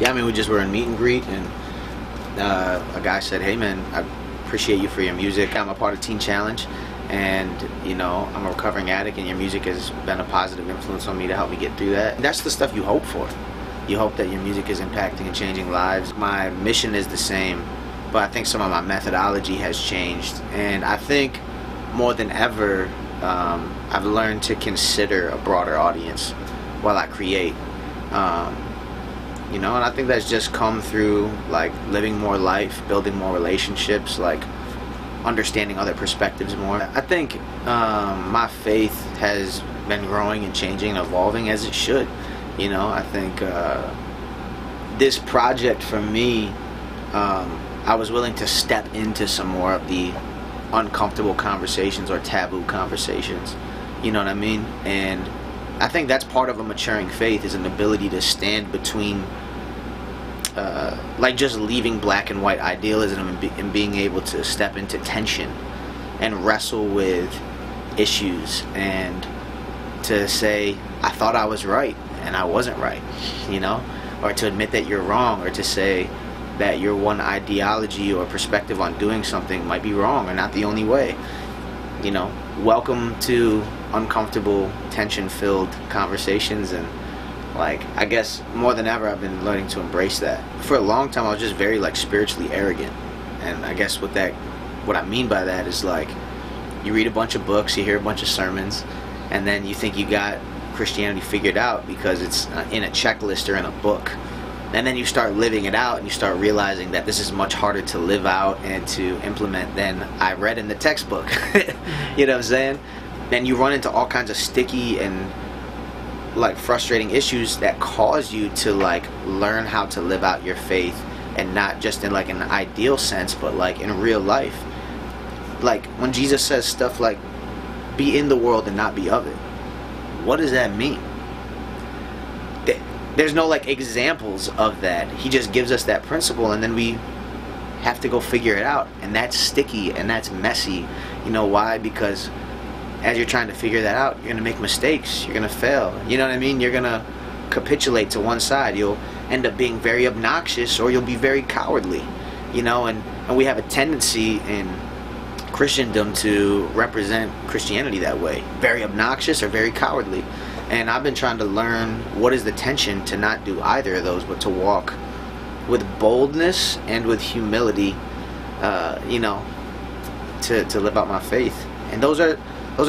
yeah, I mean, we just were in meet and greet, and a guy said, hey man, I appreciate you for your music. I'm a part of Teen Challenge, and you know, I'm a recovering addict, and your music has been a positive influence on me to help me get through that. That's the stuff you hope for. You hope that your music is impacting and changing lives. My mission is the same, but I think some of my methodology has changed, and I think more than ever, I've learned to consider a broader audience while I create, you know, and I think that's just come through like living more life, building more relationships, like understanding other perspectives more. I think my faith has been growing and changing and evolving as it should. You know, I think this project for me, I was willing to step into some more of the uncomfortable conversations or taboo conversations, you know what I mean? And I think that's part of a maturing faith, is an ability to stand between, like, just leaving black and white idealism and being able to step into tension and wrestle with issues, and to say, I thought I was right and I wasn't right, you know, or to admit that you're wrong, or to say that your one ideology or perspective on doing something might be wrong or not the only way. You know, welcome to uncomfortable, tension-filled conversations, and like, I guess more than ever I've been learning to embrace that. For a long time I was just very like spiritually arrogant, and I guess what I mean by that is, like, you read a bunch of books, you hear a bunch of sermons, and then you think you got Christianity figured out because it's in a checklist or in a book, and then you start living it out and you start realizing that this is much harder to live out and to implement than I read in the textbook. You know what I'm saying? Then you run into all kinds of sticky and like frustrating issues that cause you to like learn how to live out your faith, and not just in like an ideal sense, but like in real life. Like when Jesus says stuff like, be in the world and not be of it, what does that mean? There's no like examples of that. He just gives us that principle, and then we have to go figure it out, and that's sticky and that's messy. You know why? Because as you're trying to figure that out, you're gonna make mistakes, you're gonna fail, you know what I mean? You're gonna capitulate to one side, you'll end up being very obnoxious, or you'll be very cowardly, you know. And we have a tendency in Christendom to represent Christianity that way, very obnoxious or very cowardly. And I've been trying to learn what is the tension to not do either of those, but to walk with boldness and with humility, you know, to live out my faith. And those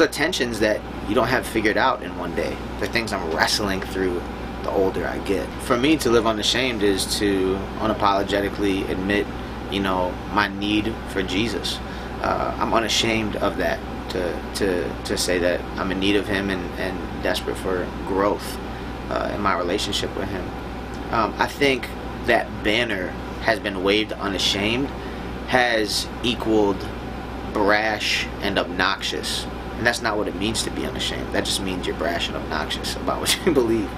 are tensions that you don't have figured out in one day. They're things I'm wrestling through the older I get. For me, to live unashamed is to unapologetically admit, you know, my need for Jesus. I'm unashamed of that, to say that I'm in need of him, and desperate for growth in my relationship with him. I think that banner has been waved unashamed has equaled brash and obnoxious. And that's not what it means to be unashamed. That just means you're brash and obnoxious about what you believe.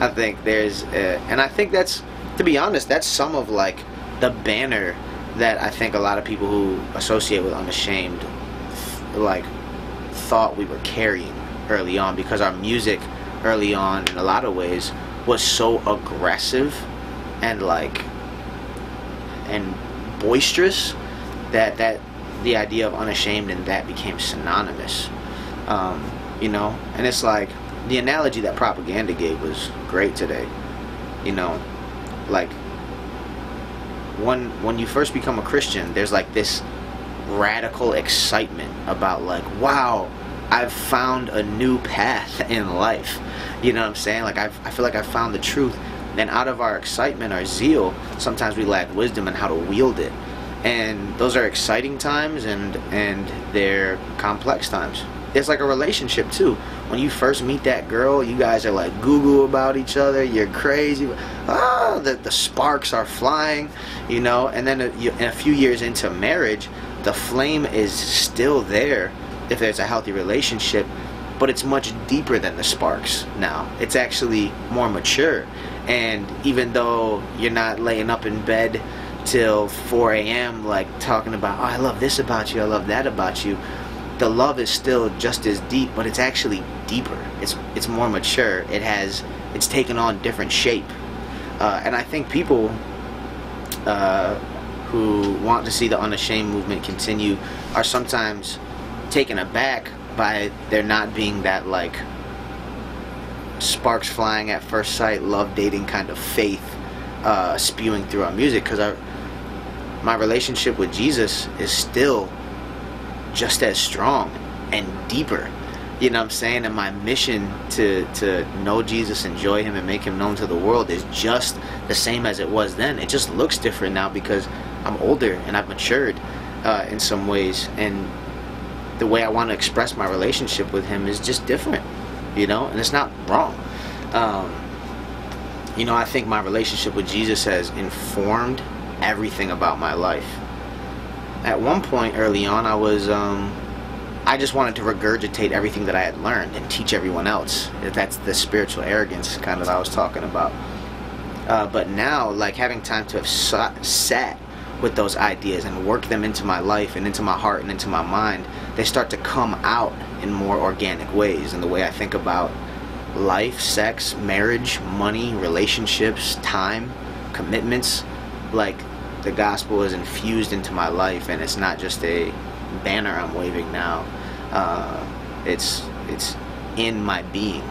I think there's, and I think that's, to be honest, that's some of like the banner that I think a lot of people who associate with unashamed like thought we were carrying early on, because our music early on in a lot of ways was so aggressive and like and boisterous that the idea of unashamed and that became synonymous. You know, and it's like the analogy that propaganda gave was great today, you know, like when you first become a Christian, there's like this radical excitement about like, wow, I've found a new path in life, you know what I'm saying? Like I feel like I've found the truth. Then out of our excitement, our zeal, sometimes we lack wisdom in how to wield it. And those are exciting times, and they're complex times. It's like a relationship too. When you first meet that girl, you guys are like goo-goo about each other, you're crazy, the sparks are flying, you know. And then a few years into marriage, the flame is still there if there's a healthy relationship, but it's much deeper than the sparks now. It's actually more mature, and even though you're not laying up in bed till 4 a.m. like talking about, oh, I love this about you, I love that about you, the love is still just as deep, but it's actually deeper. It's more mature. It's taken on different shape. And I think people who want to see the Unashamed movement continue are sometimes taken aback by there not being that, like, sparks flying at first sight, love dating kind of faith spewing through our music, because my relationship with Jesus is still just as strong and deeper, you know what I'm saying? And my mission to know Jesus, enjoy him, and make him known to the world is just the same as it was then. It just looks different now because I'm older and I've matured in some ways, and the way I want to express my relationship with him is just different, you know, and it's not wrong. You know, I think my relationship with Jesus has informed everything about my life. At one point early on, I was I just wanted to regurgitate everything that I had learned and teach everyone else. That's the spiritual arrogance kind of I was talking about. But now, like, having time to have sat with those ideas and work them into my life and into my heart and into my mind, they start to come out in more organic ways, in the way I think about life, sex, marriage, money, relationships, time, commitments. Like, the gospel is infused into my life, and it's not just a banner I'm waving now. It's in my being.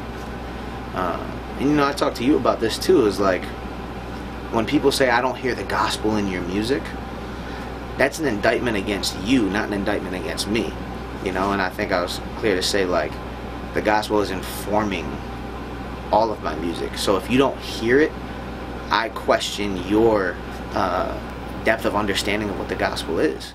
And, you know, I talked to you about this too, is like, when people say, "I don't hear the gospel in your music," that's an indictment against you, not an indictment against me. You know, and I think I was clear to say, like, the gospel is informing all of my music. So if you don't hear it, I question your depth of understanding of what the gospel is.